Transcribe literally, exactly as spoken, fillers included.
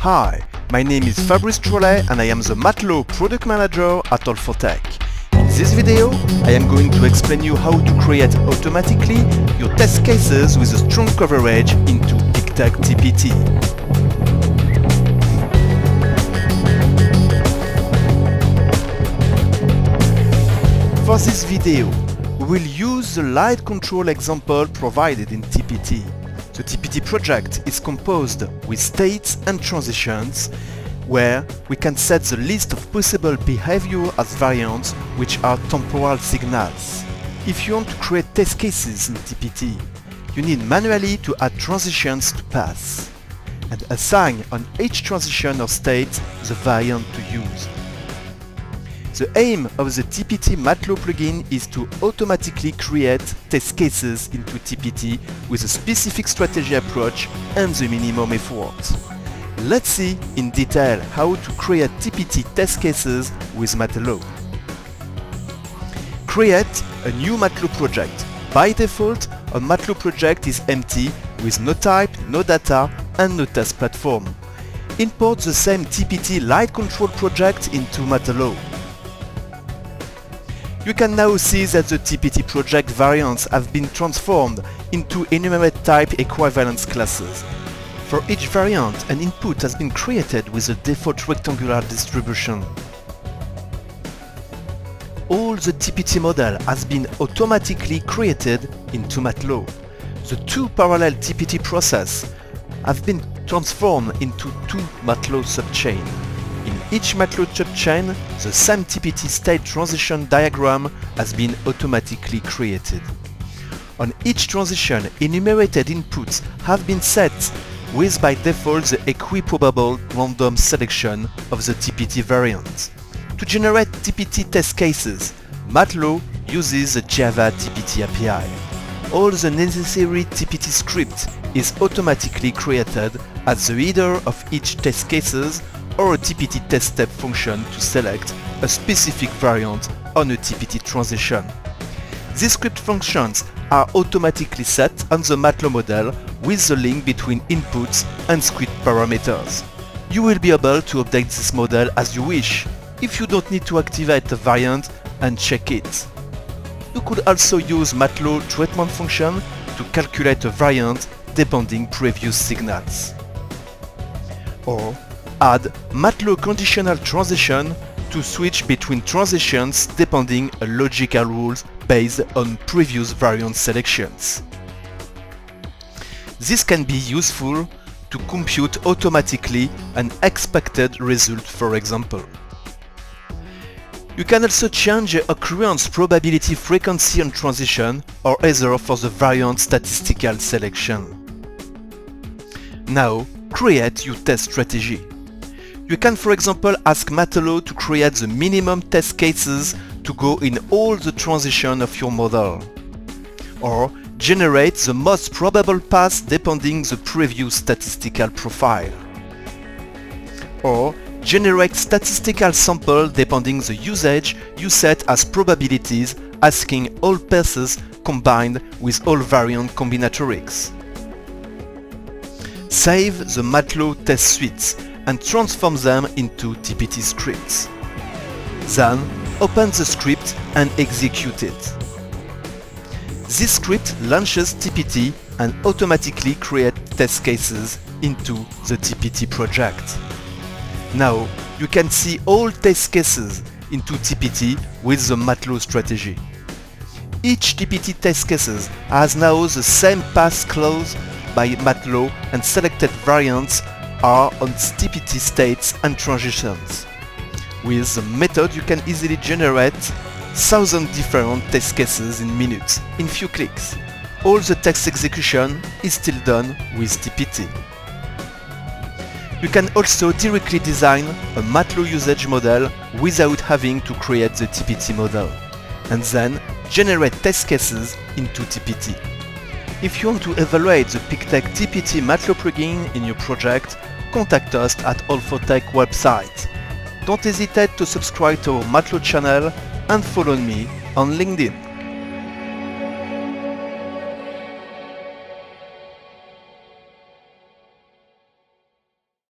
Hi, my name is Fabrice Trollet and I am the MaTeLo Product Manager at All four Tech. In this video, I am going to explain you how to create automatically your test cases with a strong coverage into Piketec T P T. For this video, we will use the light control example provided in T P T. The T P T project is composed with states and transitions, where we can set the list of possible behavior as variants, which are temporal signals. If you want to create test cases in T P T, you need manually to add transitions to paths, and assign on each transition or state the variant to use. The aim of the T P T MaTeLo plugin is to automatically create test cases into T P T with a specific strategy approach and the minimum effort. Let's see in detail how to create T P T test cases with MaTeLo. Create a new MaTeLo project. By default, a MaTeLo project is empty with no type, no data and no test platform. Import the same T P T light control project into MaTeLo. You can now see that the T P T project variants have been transformed into enumerate type equivalence classes. For each variant, an input has been created with a default rectangular distribution. All the T P T model has been automatically created into MaTeLo. The two parallel T P T process have been transformed into two MaTeLo subchains. In each MaTeLo subchain, the same T P T state transition diagram has been automatically created. On each transition, enumerated inputs have been set with by default the equiprobable random selection of the T P T variant. To generate T P T test cases, MaTeLo uses the Java T P T A P I. All the necessary T P T script is automatically created at the header of each test cases, or a T P T test step function to select a specific variant on a T P T transition. These script functions are automatically set on the MaTeLo model with the link between inputs and script parameters. You will be able to update this model as you wish, if you don't need to activate a variant and check it. You could also use MaTeLo treatment function to calculate a variant depending previous signals. Or add MaTeLo conditional transition to switch between transitions depending on logical rules based on previous variant selections. This can be useful to compute automatically an expected result, for example. You can also change the occurrence probability frequency on transition or either for the variant statistical selection. Now, create your test strategy. You can, for example, ask MaTeLo to create the minimum test cases to go in all the transitions of your model. Or generate the most probable paths depending the previous statistical profile. Or generate statistical sample depending the usage you set as probabilities, asking all paths combined with all variant combinatorics. Save the MaTeLo test suites and transform them into T P T scripts. Then, open the script and execute it. This script launches T P T and automatically creates test cases into the T P T project. Now, you can see all test cases into T P T with the MaTeLo strategy. Each T P T test cases has now the same path clause by MaTeLo, and selected variants are on T P T states and transitions. With the method, you can easily generate one thousand different test cases in minutes, in few clicks. All the test execution is still done with T P T. You can also directly design a MaTeLo usage model without having to create the T P T model, and then generate test cases into T P T. If you want to evaluate the Piketec T P T MaTeLo plugin in your project, contact us at All four Tech website. Don't hesitate to subscribe to our MaTeLo channel and follow me on LinkedIn.